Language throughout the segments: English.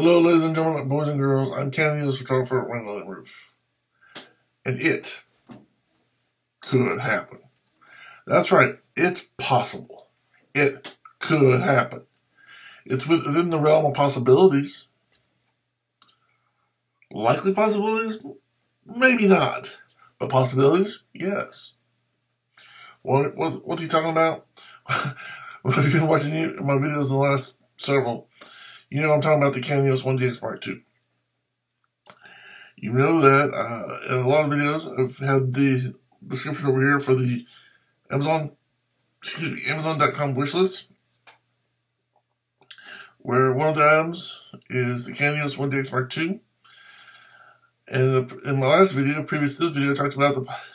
Hello, ladies and gentlemen, boys and girls. I'm Canon EOS photographer at Winglet Roof. And it could happen. That's right. It's possible. It could happen. It's within the realm of possibilities. Likely possibilities? Maybe not. But possibilities? Yes. What are you talking about? Well, if you've been watching my videos in the last several, you know I'm talking about the Canon EOS-1D X Mark II. You know that in a lot of videos I've had the description over here for the Amazon.com wishlist, where one of the items is the Canon EOS-1D X Mark II. And in my last video, previous to this video, I talked about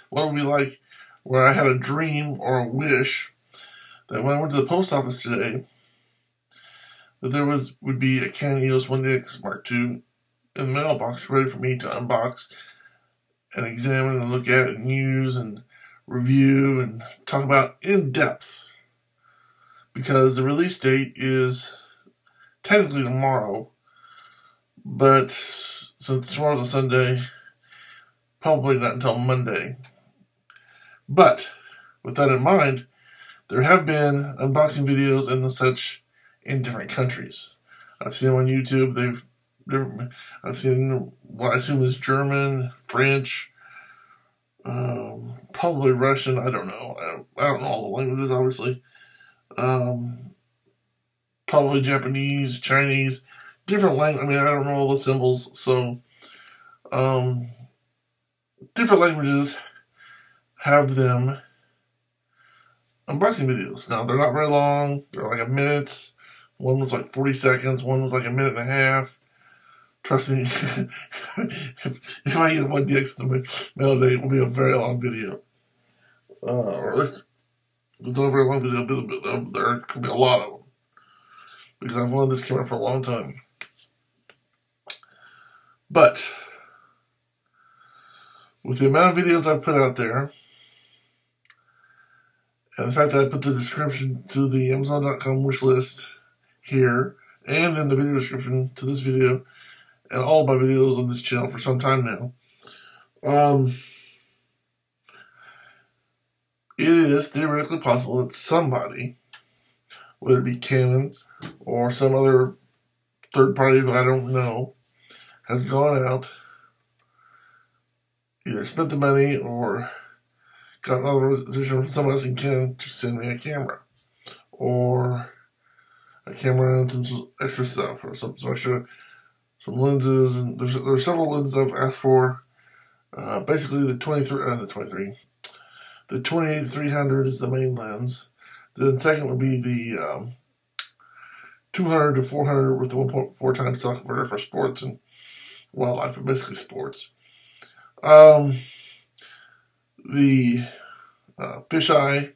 what it would be like where I had a dream or a wish that when I went to the post office today, that there would be a Canon EOS-1D X Mark II in the mailbox ready for me to unbox and examine and look at and use and review and talk about in depth, because the release date is technically tomorrow, but since tomorrow's a Sunday, probably not until Monday. But with that in mind, there have been unboxing videos and such in different countries. I've seen them on YouTube. I've seen what I assume is German, French, probably Russian. I don't know. I don't know all the languages, obviously. Probably Japanese, Chinese, different language. I mean, I don't know all the symbols, so different languages have them unboxing videos. Now, they're not very long. They're like a minute. One was like 40 seconds. One was like a minute and a half. Trust me, if I get 1DX in the mail day, it will be a very long video. Or at least, if it's not a very long video, there could be a lot of them. Because I've wanted this camera for a long time. But with the amount of videos I've put out there, and the fact that I put the description to the Amazon.com wish list here, and in the video description to this video, and all of my videos on this channel for some time now, it is theoretically possible that somebody, whether it be Canon or some other third party that I don't know, has gone out, either spent the money or got another reservation from someone else in Canon to send me a camera, or a camera and some extra stuff, or some lenses. And there's several lenses I've asked for. Basically, the 28-300 is the main lens. Then second would be the 200-400 with the 1.4x stock converter for sports and wildlife, but basically sports. The fisheye,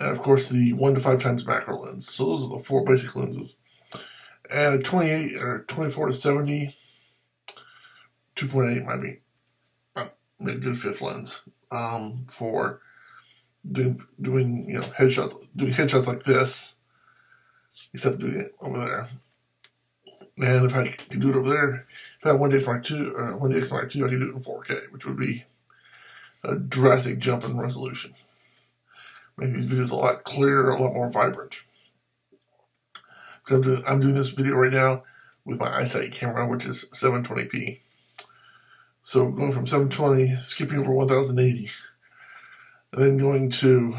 and of course the 1 to 5 times macro lens. So those are the four basic lenses. And a 28 or 24-70, 2.8 might be a good fifth lens for doing headshots like this, except doing it over there. And if I could do it over there, if I had 1DX Mark II or 1DX Mark II, I could do it in 4K, which would be a drastic jump in resolution. Make these videos a lot clearer, a lot more vibrant. Because I'm doing this video right now with my iSight camera, which is 720p. So going from 720, skipping over 1080, and then going to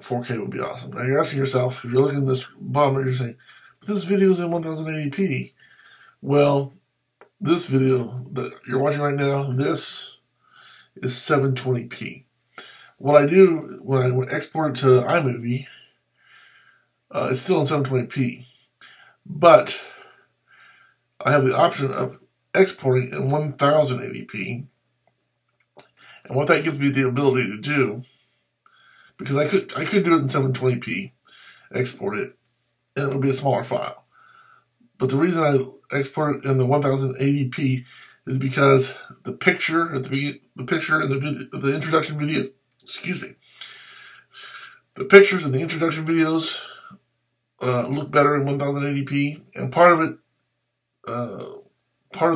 4K would be awesome. Now you're asking yourself, if you're looking at this bottom, you're saying, but this video is in 1080p. Well, this video that you're watching right now, this is 720p. What I do when I export it to iMovie, it's still in 720p, but I have the option of exporting in 1080p, and what that gives me the ability to do, because I could do it in 720p, export it, and it would be a smaller file. But the reason I export it in the 1080p is because the picture at the picture in the introduction video, the pictures in the introduction videos look better in 1080p, and part of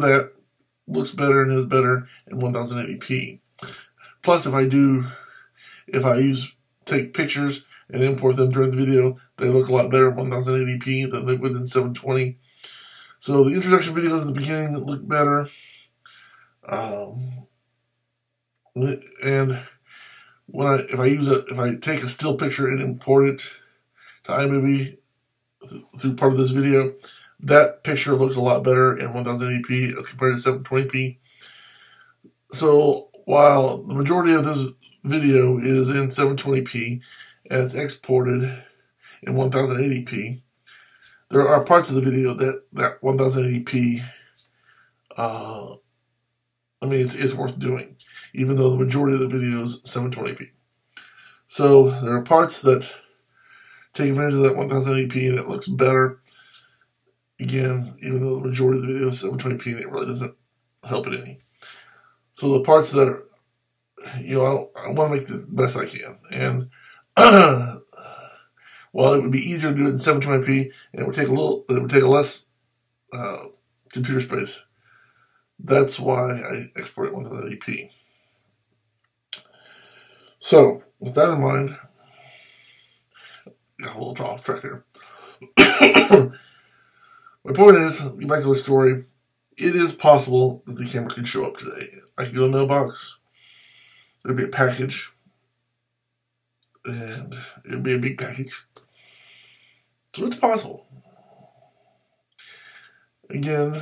that looks better and is better in 1080p. Plus, if I take pictures and import them during the video, they look a lot better in 1080p than they would in 720. So the introduction videos at the beginning that look better, and if I take a still picture and import it to iMovie through part of this video, that picture looks a lot better in 1080p as compared to 720p. So while the majority of this video is in 720p and it's exported in 1080p, there are parts of the video that 1080p, it's worth doing, even though the majority of the video is 720p. So there are parts that take advantage of that 1080p and it looks better. Again, even though the majority of the video is 720p, it really doesn't help it any. So the parts that are, I want to make the best I can. And while it would be easier to do it in 720p, and it would take less computer space, that's why I export it 1080p. So with that in mind, got a little draw track there. My point is, get back to my story, it is possible that the camera could show up today. I could go in the mailbox, there'd be a package, and it'd be a big package. So it's possible. Again,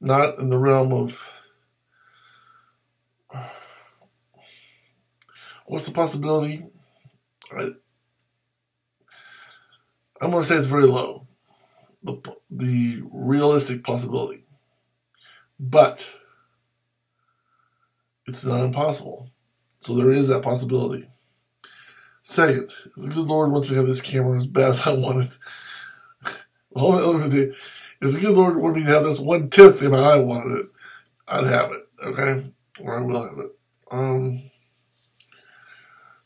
not in the realm of what's the possibility. I'm going to say it's very low, the realistic possibility, but it's not impossible. So there is that possibility. Second, if the good Lord wants me to have this camera as bad as I want it, if the good Lord wanted me to have this 1/10 the amount I wanted it, I'd have it, okay? Or I will have it.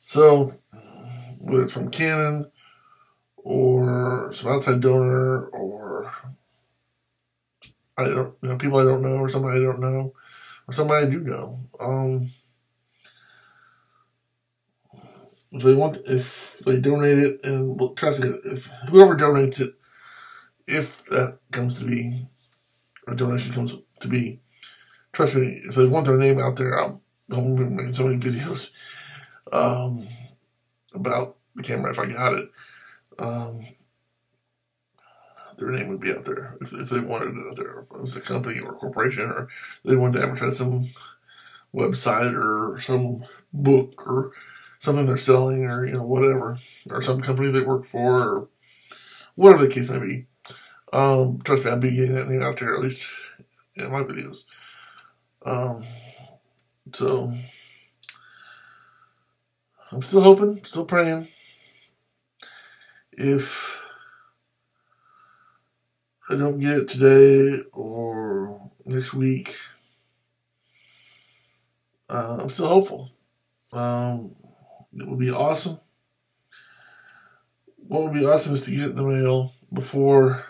So, whether it's from Canon, or some outside donor, or people I don't know, or somebody I don't know, or somebody I do know. If they donate it, and well, trust me, if whoever donates it, if that comes to be, or donation comes to be, trust me, if they want their name out there, I'll be making so many videos about the camera if I got it. Their name would be out there if they wanted it out there. If it was a company or a corporation, or they wanted to advertise some website or some book or something they're selling, or whatever, or some company they work for, or whatever the case may be. Trust me, I'll be getting that name out there, at least in my videos. So I'm still hoping, still praying. If I don't get it today or next week, I'm still hopeful. It would be awesome. What would be awesome is to get it in the mail before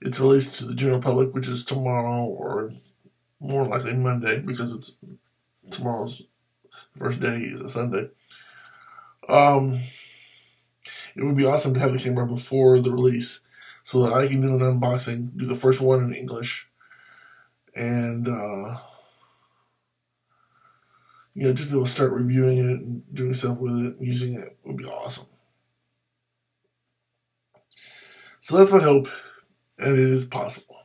it's released to the general public, which is tomorrow, or more likely Monday, because it's tomorrow's first day is a Sunday. It would be awesome to have the camera before the release so that I can do an unboxing, do the first one in English, and just be able to start reviewing it and doing stuff with it, using it. Would be awesome. So that's my hope, and it is possible.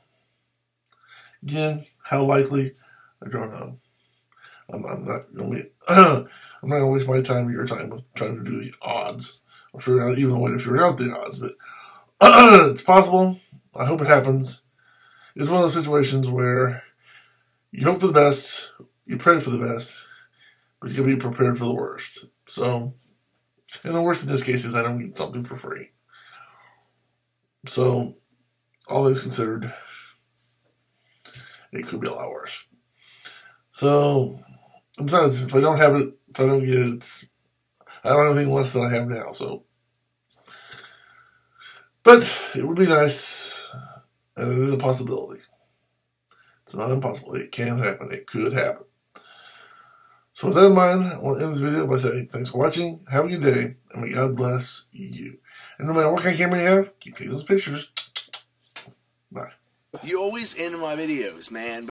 Again, how likely, I don't know. I'm not going to waste my time or your time with trying to do the odds. I'll figure out even a way to figure out the odds, but it's possible. I hope it happens. It's one of those situations where you hope for the best, you pray for the best, but you can be prepared for the worst. So, and the worst in this case is I don't get something for free. So, all things considered, it could be a lot worse. So, besides, if I don't have it, if I don't get it, I don't have anything less than I have now, so But it would be nice, and it is a possibility. It's not impossible. It can happen. It could happen. So with that in mind, I want to end this video by saying thanks for watching, have a good day, and may God bless you. And no matter what kind of camera you have, keep taking those pictures. Bye. You always end my videos, man.